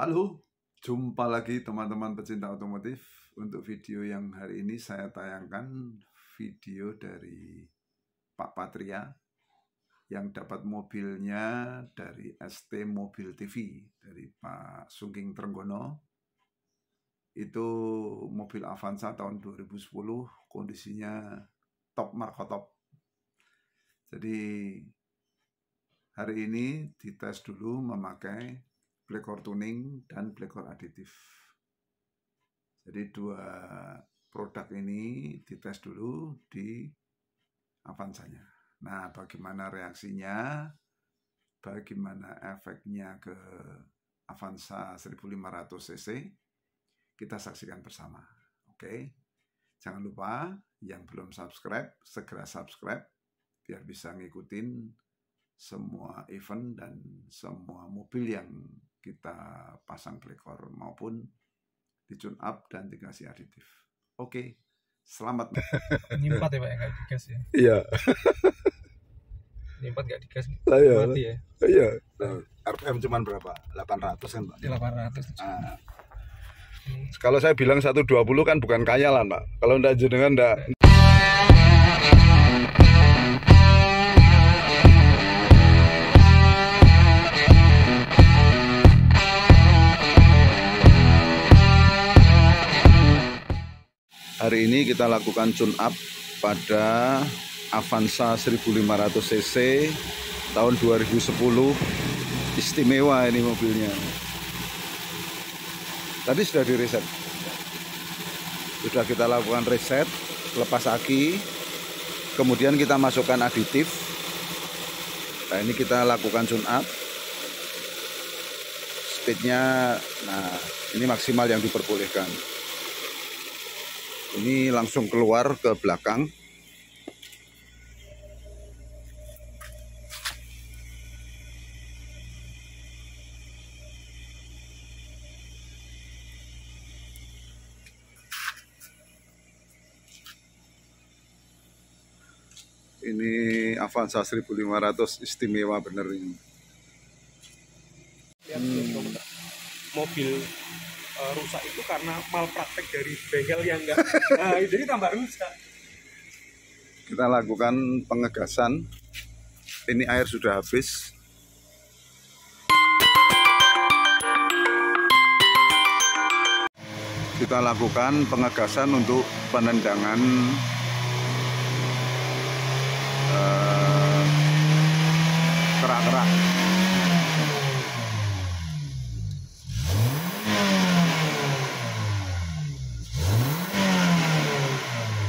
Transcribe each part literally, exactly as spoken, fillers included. Halo, jumpa lagi teman-teman pecinta otomotif. Untuk video yang hari ini saya tayangkan video dari Pak Patria yang dapat mobilnya dari S T Mobil T V dari Pak Sugeng Trenggono. Itu mobil Avanza tahun dua ribu sepuluh, kondisinya top markotop. Jadi hari ini dites dulu memakai blackcore tunning dan blackcore additive. Jadi dua produk ini dites dulu di Avanzanya. Nah, bagaimana reaksinya, bagaimana efeknya ke Avanza seribu lima ratus cc, kita saksikan bersama. Oke, jangan lupa yang belum subscribe, segera subscribe biar bisa ngikutin semua event dan semua mobil yang kita pasang blackcore maupun di tune up dan dikasih aditif. Oke, selamat. Nyimpat ya Pak, yang gak digas ya? Iya. Nyimpat gak digas? Nah, iya. Mati ya? Iya. Nah, R P M cuman berapa? delapan ratus kan Pak? delapan ratus. Nah, hmm. Kalau saya bilang seratus dua puluh kan bukan kayalan Pak. Kalau ndak jenengan ndak. Hari ini kita lakukan tune up pada Avanza seribu lima ratus cc tahun dua ribu sepuluh. Istimewa ini mobilnya. Tadi sudah di reset. Sudah kita lakukan reset, lepas aki, kemudian kita masukkan aditif. Nah, ini kita lakukan tune up. Speednya, nah ini maksimal yang diperbolehkan. Ini langsung keluar ke belakang. Ini Avanza seribu lima ratus istimewa bener ini. Hmm. Mobil rusak itu karena malpraktek dari bengkel yang enggak, nah, jadi tambah rusak. Kita lakukan pengegasan. Ini air sudah habis. Kita lakukan pengegasan untuk penendangan eh, kerak-kerak.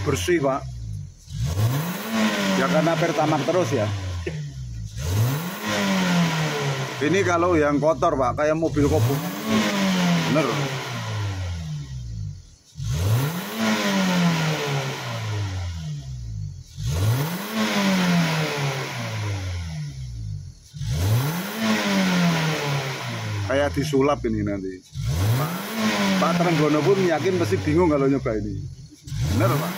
Bersih Pak, ya karena pertamak terus ya. Ini kalau yang kotor Pak, kayak mobil kobong. Bener. Kayak disulap ini nanti. Pak, Pak Trenggono pun yakin pasti bingung kalau nyoba ini. Bener Pak.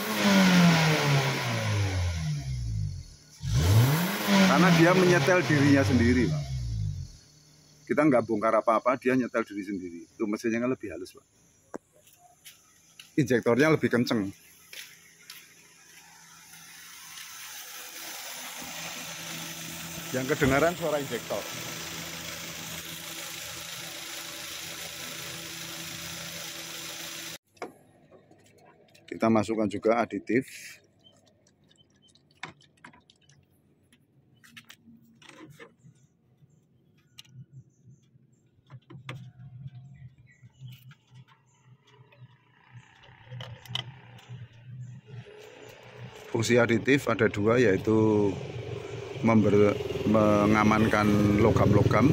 Karena dia menyetel dirinya sendiri, Pak. Kita nggak bongkar apa-apa, dia nyetel diri sendiri. Itu mesinnya kan lebih halus, Pak. Injektornya lebih kenceng. Yang kedengaran suara injektor. Kita masukkan juga aditif. Fungsi aditif ada dua, yaitu member, mengamankan logam-logam,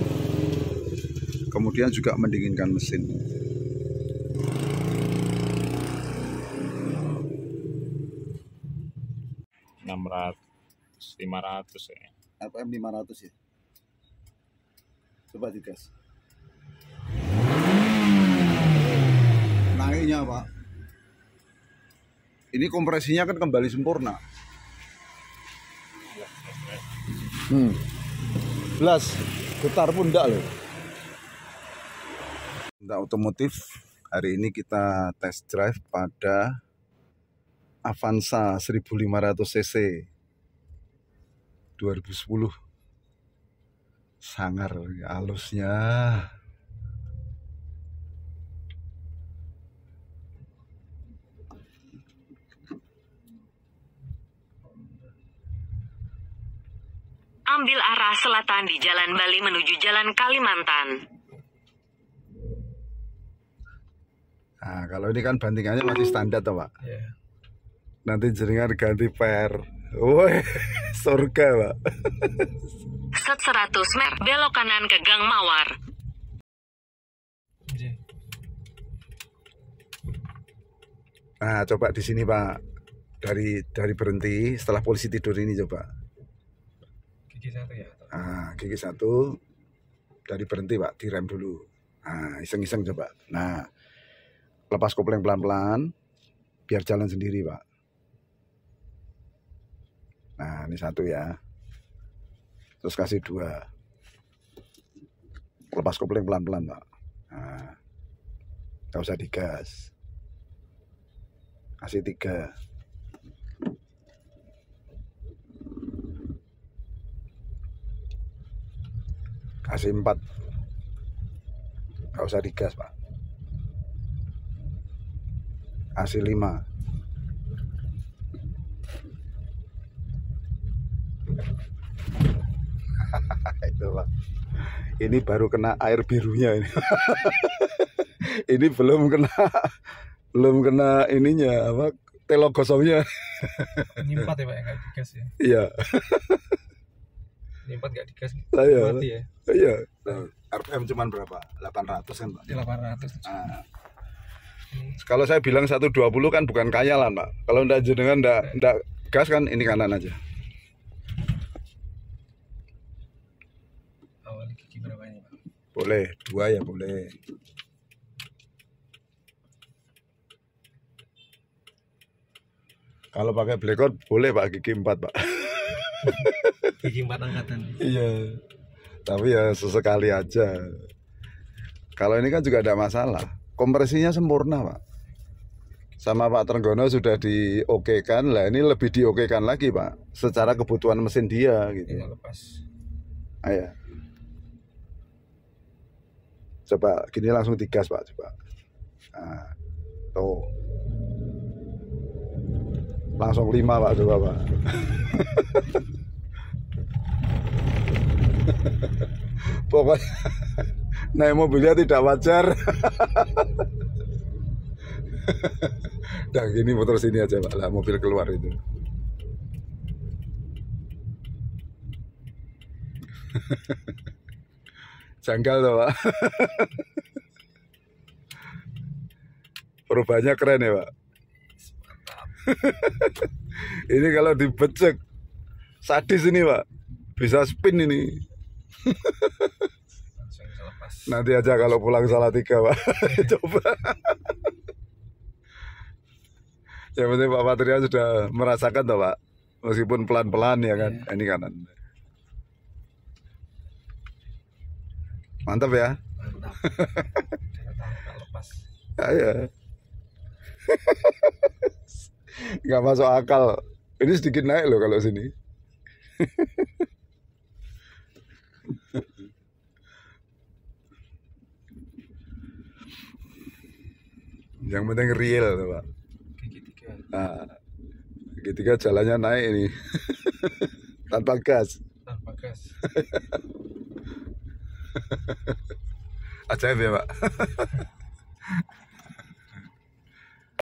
kemudian juga mendinginkan mesin. enam ratus, lima ratus ya. R P M lima ratus ya. Coba digas. Naiknya Pak. Ini kompresinya kan kembali sempurna. Hmm. Belas, getar pun enggak loh. Untuk otomotif, hari ini kita test drive pada Avanza seribu lima ratus cc dua ribu sepuluh. Sangar halusnya. Ambil arah selatan di Jalan Bali menuju Jalan Kalimantan. Nah, kalau ini kan bantingannya masih standar toh, Pak. Yeah. Nanti jaringan ganti per. Woi, surga, Pak. Set seratus meter belok kanan ke Gang Mawar. Nah, coba di sini, Pak. Dari dari berhenti setelah polisi tidur ini coba. Gigi satu ya. Ah, gigi satu. Dari berhenti, Pak, direm dulu. Ah, iseng-iseng coba. Nah, lepas kopling pelan-pelan, biar jalan sendiri, Pak. Nah, ini satu ya. Terus kasih dua. Lepas kopling pelan-pelan, Pak. Nah, gak usah digas. Kasih tiga. Kasih empat. Gak usah digas, Pak. Kasih lima. Itu, Pak. Ini baru kena air birunya ini. Ini belum kena belum kena ininya apa telok kosongnya. Ini empat ya, Pak, yang gak digas ya. Iya. Ini empat gak digas. Nah, iya. Mati ya. Iya. Nah, R P M cuman berapa? delapan ratus kan, Pak. delapan ratus. Nah. Kalau saya bilang seratus dua puluh kan bukan kayalan, Pak. Kalau ndak jenengan ndak ndak gas kan ini kanan aja. Awal gigi berapa ini, Pak? Boleh, dua ya boleh. Kalau pakai blackcore boleh, Pak, gigi empat, Pak. Gigi empat angkatan. Iya. Tapi ya sesekali aja. Kalau ini kan juga ada masalah. Kompresinya sempurna, Pak. Sama Pak Trenggono sudah diokekan, lah ini lebih diokekan lagi, Pak. Secara kebutuhan mesin dia, gitu. Ini lepas. Ayo. Coba, gini langsung digas, Pak. Coba. Nah, tuh. Langsung lima, Pak. Coba, Pak. Pokoknya naik mobilnya tidak wajar. Nah, gini motor sini aja, Pak, lah mobil keluar itu. Janggal tuh, Pak. Perubahannya keren ya, Pak. Ini kalau dibecek sadis ini, Pak. Bisa spin ini. Nanti aja kalau pulang Salatiga, Pak. Coba. Yang penting Pak Patria sudah merasakan toh, Pak. Meskipun pelan-pelan ya kan. Yeah. Ini kanan. Mantap ya. Mantap. Lepas. Ayo. Nggak masuk akal. Ini sedikit naik loh kalau sini. Yang penting real, Pak. Nah, ketika jalannya naik ini tanpa gas. Tanpa gas. Ajaib ya, Pak.